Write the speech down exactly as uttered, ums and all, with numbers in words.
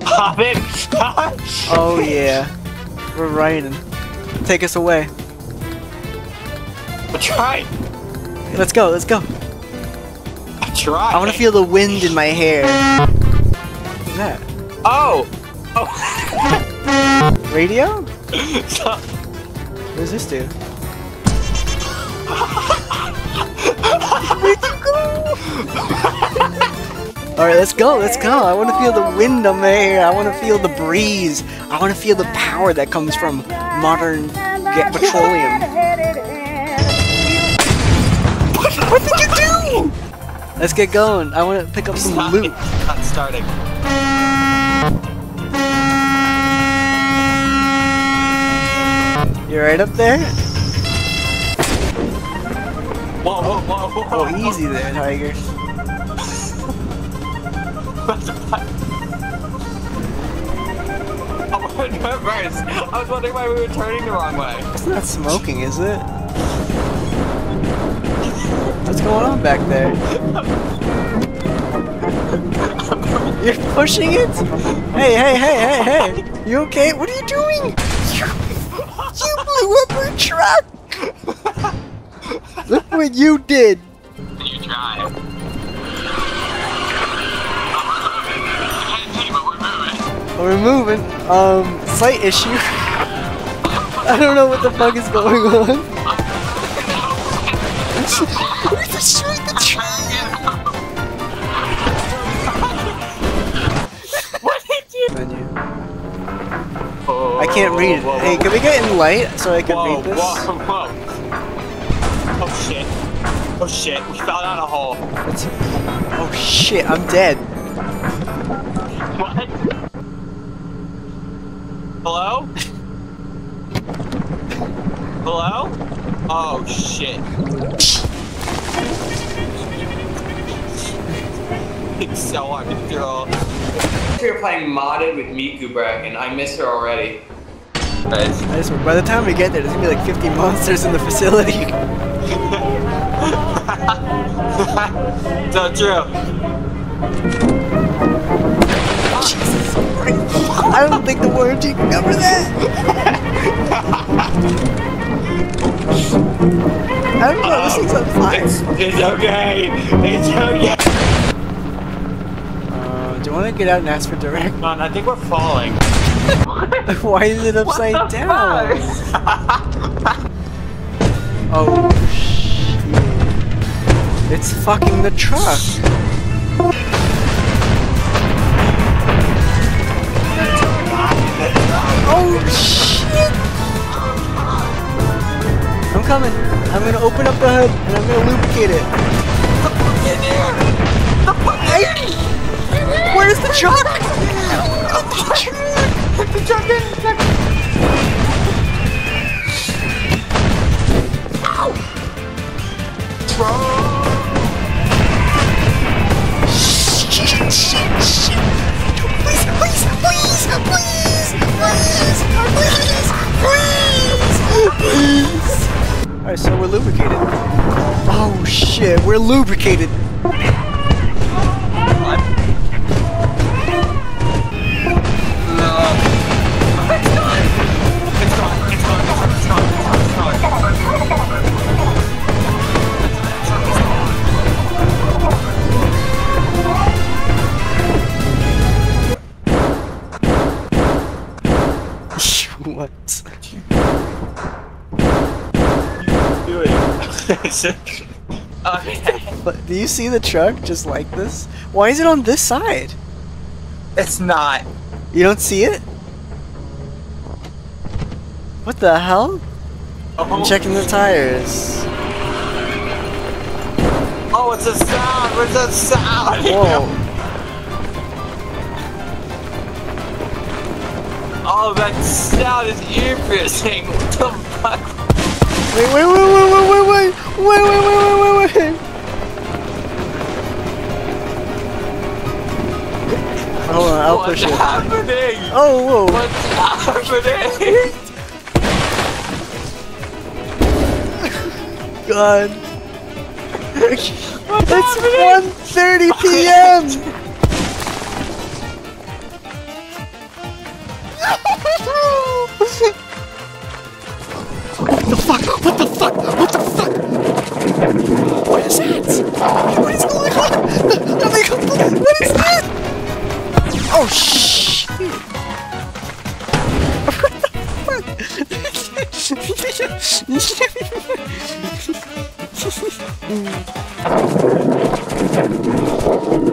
Pop it! Oh yeah, we're riding. Take us away. I tried. Let's go. Let's go. I tried. I want to feel the wind in my hair. What's that? Oh. Oh. Radio? Stop. What does this do? Alright, let's go, let's go. I want to feel the wind on my hair. I want to feel the breeze. I want to feel the power that comes from modern get petroleum. What, what did you do? Let's get going. I want to pick up some Stop loot. It. It's not starting. You're right up there? Whoa, whoa, whoa, whoa, whoa. Oh, easy there, Tiger. What the fuck? I went reverse. I was wondering why we were turning the wrong way. It's not smoking, is it? What's going on back there? You're pushing it? Hey, hey, hey, hey, hey! You okay? What are you doing? You, you blew up our truck! Look what you did! You tried. We're moving. Um, sight issue. I don't know what the fuck is going on. We're destroying the train! What did you do? I can't read it. Hey, can we get in light so I can whoa, read this? Whoa, whoa. Oh shit. Oh shit, we fell down a hole. What's... Oh shit, I'm dead. What? Hello? Hello? Oh shit. It's so hard to throw. We're playing modded with Miku Brack and I miss her already. Nice. Nice. By the time we get there, there's gonna be like fifty monsters in the facility. So true. I don't think the warranty can cover that! I don't know, uh, this thing's on fire. It's, it's okay! It's okay! Uh, do you want to get out and ask for direct? Come on, I think we're falling. Why is it upside what the down? Oh, shit. It's fucking the truck! Oh shit! I'm coming. I'm gonna open up the hood and I'm gonna lubricate it. The fuck in there! The fuck in there! Where's the truck? Put the truck in! Ow! Bro! Shit! Shit! Shit! Please! Please! Please! Please! Please! Please! Please! Please! Alright, so we're lubricated. Oh shit, we're lubricated! What? No. It's gone! It's gone! It's gone! It's gone! It's gone! It's gone! It's gone! It's gone! What? What do you see the truck just like this? Why is it on this side? It's not. You don't see it? What the hell? Oh. I'm checking the tires. Oh, it's a sound! It's a sound! Whoa. Oh, that sound is ear-piercing. What the fuck? Wait, wait, wait, wait, wait, wait, wait, wait, wait, wait, wait, wait, wait. Hold on, I'll push it. What's happening? Oh, whoa. What's happening? God. What's it's one thirty p m What is going on? What is this? Oh shh! What the fuck? Mm.